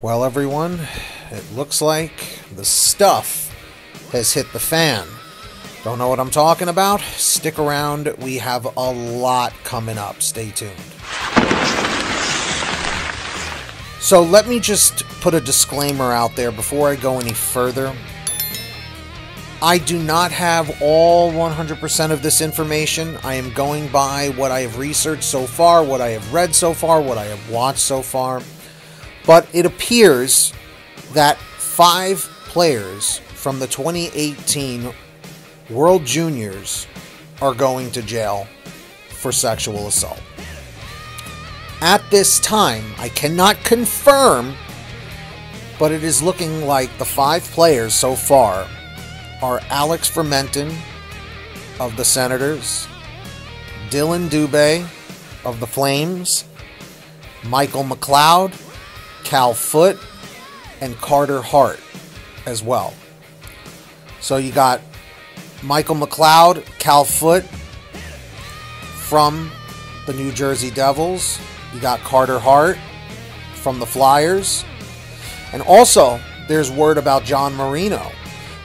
Well, everyone, it looks like the stuff has hit the fan. Don't know what I'm talking about? Stick around. We have a lot coming up. Stay tuned. So let me just put a disclaimer out there before I go any further. I do not have all 100% of this information. I am going by what I have researched so far, what I have read so far, what I have watched so far. But it appears that 5 players from the 2018 World Juniors are going to jail for sexual assault. At this time, I cannot confirm, but it is looking like the 5 players so far are Alex Formenton of the Senators, Dylan Dube of the Flames, Michael McLeod, Cal Foote, and Carter Hart as well. So you got Michael McLeod, Cal Foote from the New Jersey Devils. You got Carter Hart from the Flyers. And also, there's word about John Marino,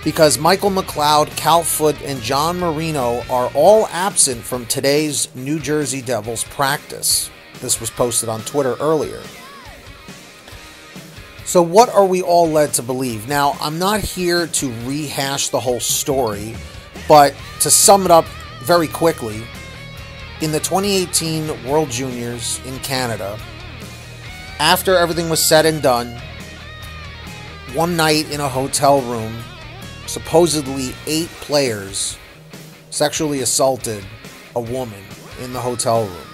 because Michael McLeod, Cal Foote, and John Marino are all absent from today's New Jersey Devils practice. This was posted on Twitter earlier. So what are we all led to believe? Now, I'm not here to rehash the whole story, but to sum it up very quickly, in the 2018 World Juniors in Canada, after everything was said and done, one night in a hotel room, supposedly 8 players sexually assaulted a woman in the hotel room.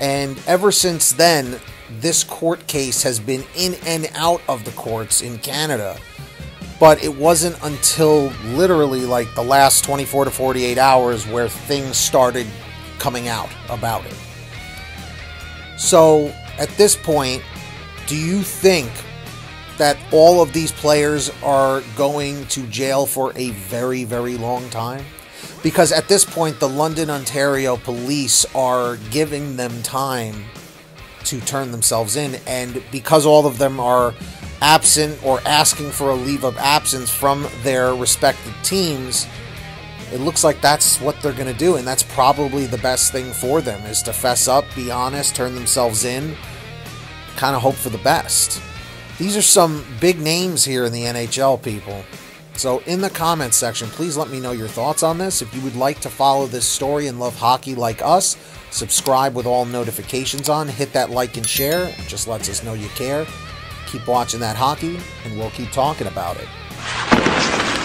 And ever since then, this court case has been in and out of the courts in Canada, but it wasn't until literally like the last 24 to 48 hours where things started coming out about it. So at this point, do you think that all of these players are going to jail for a very, very long time? Because at this point, the London, Ontario police are giving them time to turn themselves in, and because all of them are absent or asking for a leave of absence from their respective teams, it looks like that's what they're going to do, and that's probably the best thing for them, is to fess up, be honest, turn themselves in, kind of hope for the best. These are some big names here in the NHL, people. So in the comments section, please let me know your thoughts on this. If you would like to follow this story and love hockey like us, subscribe with all notifications on. Hit that like and share. It just lets us know you care. Keep watching that hockey, and we'll keep talking about it.